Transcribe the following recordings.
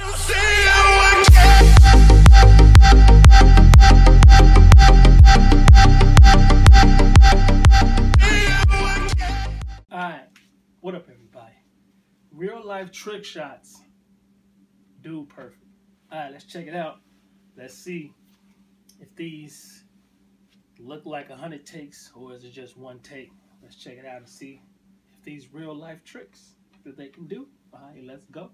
Alright, what up everybody? Real life trick shots. Dude Perfect. Alright, let's check it out. Let's see if these look like 100 takes or is it just one take. Let's check it out and see if these real life tricks that they can do. Alright, let's go.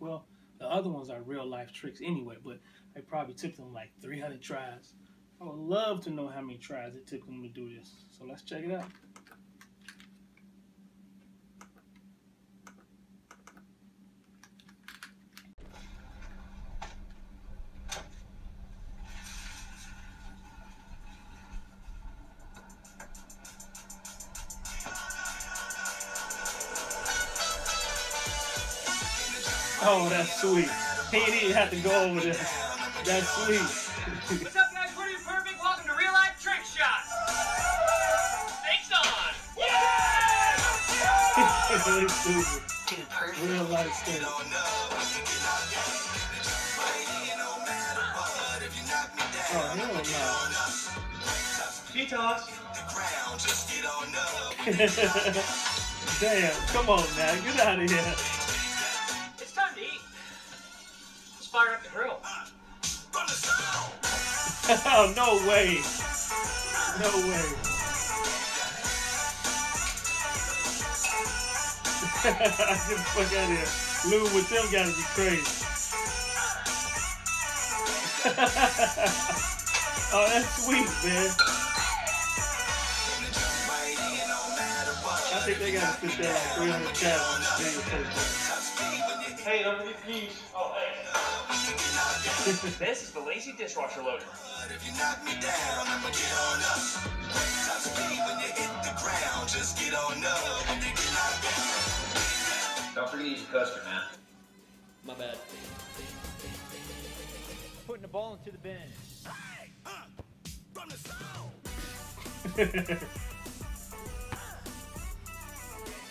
Well, the other ones are real life tricks anyway, but they probably took them like 300 tries. I would love to know how many tries it took them to do this. So let's check it out. Oh, that's sweet. He didn't even have to go over there. That's sweet. What's up, guys? We're Dude Perfect. Welcome to Real Life Trick Shots. Thanks, on. Yeah! Dude Perfect. Real life stuff. Oh, hell no. She toss. Damn, come on now. Get out of here. Fire up the grill. Oh, no way. No way. Get the fuck out of here. Lou with them gotta be crazy. Oh, that's sweet, man. I think they gotta sit there like 300 times. Hey, don't forget the keys. Oh, thanks. This is the lazy dishwasher loader. If you knock me down, I'ma get on up. Top speed when you hit the ground, just get on up. Don't forget to use your custard, man. My bad. Putting the ball into the bin. Hey, up from the soul.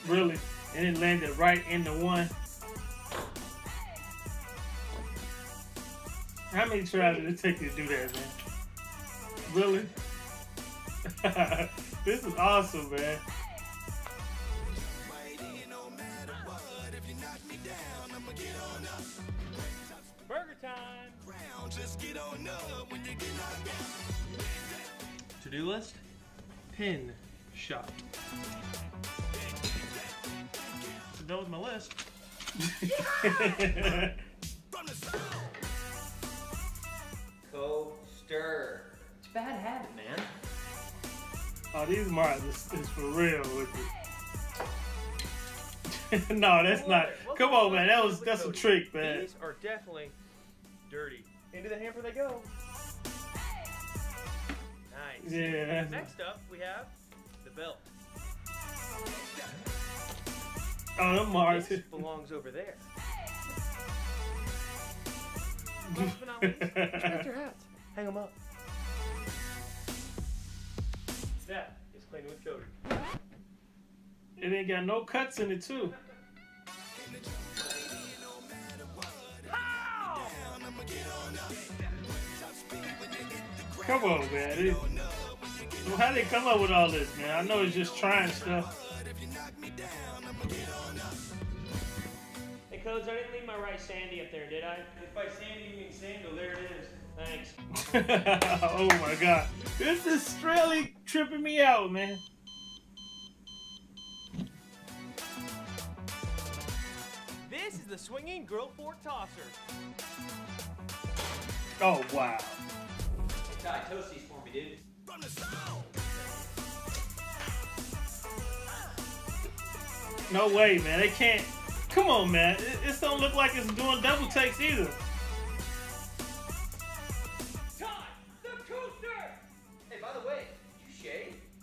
Really, and it landed right in the one. How many tries did it take you to do that, man? Really? This is awesome, man. Burger time! To-do list? Pin shot. So that was my list. Stir. It's a bad habit, man. Oh, these Martins is for real with it. No, that's not. Come on, man. That's a trick, man. These are definitely dirty. Into the hamper they go. Nice. Yeah. Next up, we have the belt. Oh, them Martins. This belongs over there. Last but not least, check your hats. Hang them up. That is cleaning with Cody. It ain't got no cuts in it, too. Oh! Come on, man. How they come up with all this, man? I know it's just trying stuff. Hey, Codes, I didn't leave my right Sandy up there, did I? If by Sandy you mean Sandal, there it is. Thanks. Oh my god. This is really tripping me out, man. This is the swinging grill fork tosser. Oh wow. Hey, Ty, toast these for me, dude. From the south. No way, man. They can't. Come on, man. It don't look like it's doing double takes either.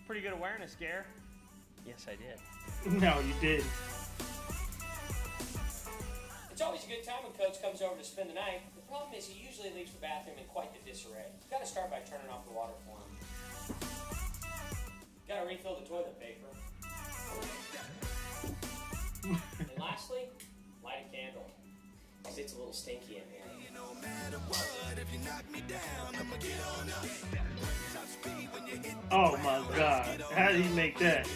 Pretty good awareness, Gare. Yes, I did. No, you did. It's always a good time when Coach comes over to spend the night. The problem is he usually leaves the bathroom in quite the disarray. You gotta start by turning off the water for him. You gotta refill the toilet paper. And lastly, light a candle. because it's a little stinky in here. No matter what, if you knock me down, I'ma get on up. Top speed when you hit. Oh my God, how did he make that?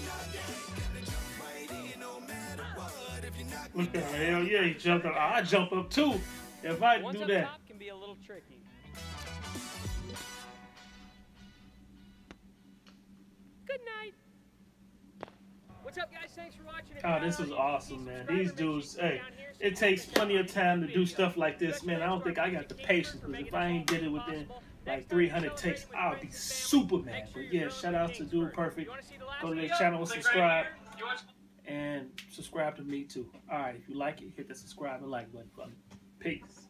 Look at him, hell yeah, he jumped up. I jump up too if I do that. Top can be a little tricky. Good night. What's up, guys? Thanks for watching. Oh, this was awesome, man. These dudes, hey, it takes plenty of time to do stuff like this, man. I don't think I got the patience, because if I ain't did it within like 300 takes, I'll be super mad. But yeah, shout out to Dude Perfect. Go to their channel and subscribe. And subscribe to me too. All right, if you like it, hit the subscribe and like button. Peace.